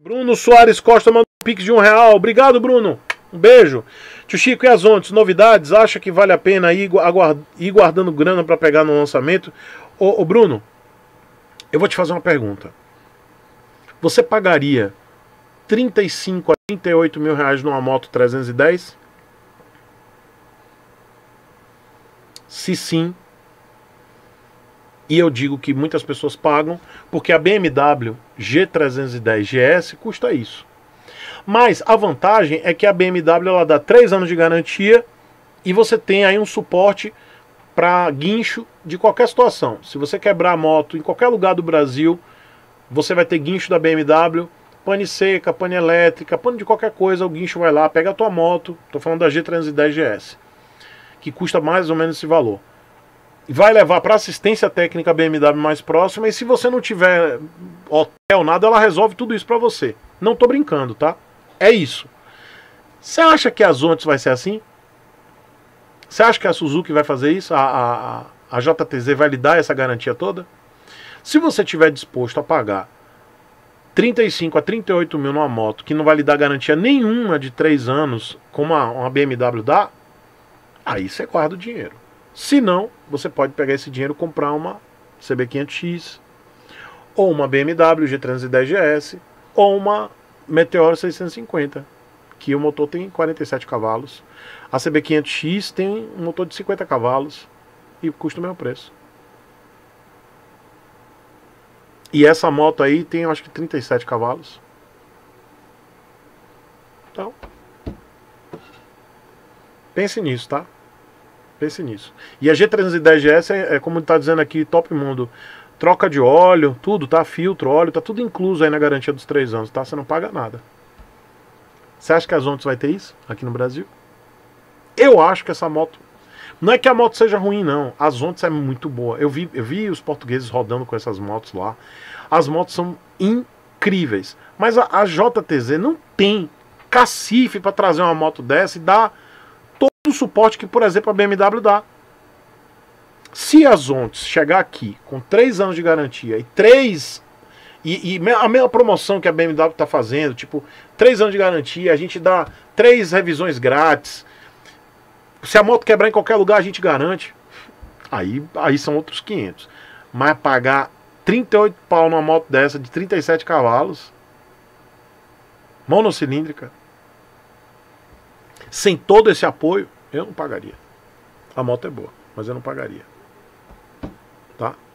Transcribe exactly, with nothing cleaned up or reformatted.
Bruno Soares Costa mandou um pix de um real. Obrigado, Bruno. Um beijo. Tio Chico e as Zontes, novidades? Acha que vale a pena ir, aguard... ir guardando grana para pegar no lançamento? Ô, ô Bruno, eu vou te fazer uma pergunta. Você pagaria trinta e cinco a trinta e oito mil reais numa moto trezentos e dez? Se sim, e eu digo que muitas pessoas pagam, porque a B M W G trezentos e dez G S custa isso. Mas a vantagem é que a B M W ela dá três anos de garantia e você tem aí um suporte para guincho de qualquer situação. Se você quebrar a moto em qualquer lugar do Brasil, você vai ter guincho da B M W, pane seca, pane elétrica, pane de qualquer coisa, o guincho vai lá, pega a tua moto, estou falando da G trezentos e dez G S, que custa mais ou menos esse valor. Vai levar para assistência técnica B M W mais próxima, e se você não tiver hotel, nada, ela resolve tudo isso para você. Não tô brincando, tá? É isso. Você acha que a Zontes vai ser assim? Você acha que a Suzuki vai fazer isso? A, a, a J T Z vai lhe dar essa garantia toda? Se você tiver disposto a pagar trinta e cinco a trinta e oito mil numa moto, que não vai lhe dar garantia nenhuma de três anos, como a, uma B M W dá, aí você guarda o dinheiro. Se não, você pode pegar esse dinheiro e comprar uma C B quinhentos X, ou uma B M W G trezentos e dez G S, ou uma Meteor seiscentos e cinquenta, que o motor tem quarenta e sete cavalos. A C B quinhentos X tem um motor de cinquenta cavalos e custa o mesmo preço. E essa moto aí tem, eu acho que, trinta e sete cavalos. Então, pense nisso, tá? Pense nisso. E a G trezentos e dez G S é, é como está dizendo aqui, top mundo. Troca de óleo, tudo, tá? Filtro, óleo, tá tudo incluso aí na garantia dos três anos, tá? Você não paga nada. Você acha que a Zontes vai ter isso aqui no Brasil? Eu acho que essa moto... Não é que a moto seja ruim, não. A Zontes é muito boa. Eu vi, eu vi os portugueses rodando com essas motos lá. As motos são incríveis. Mas a, a J T Z não tem cacife para trazer uma moto dessa e dar o suporte que, por exemplo, a B M W dá. Se a Zontes chegar aqui com três anos de garantia e três e, e a mesma promoção que a B M W está fazendo, tipo, três anos de garantia, a gente dá três revisões grátis, se a moto quebrar em qualquer lugar a gente garante, aí, aí são outros quinhentos. Mas pagar trinta e oito pau numa moto dessa de trinta e sete cavalos, monocilíndrica, sem todo esse apoio, eu não pagaria. A moto é boa, mas eu não pagaria. Tá?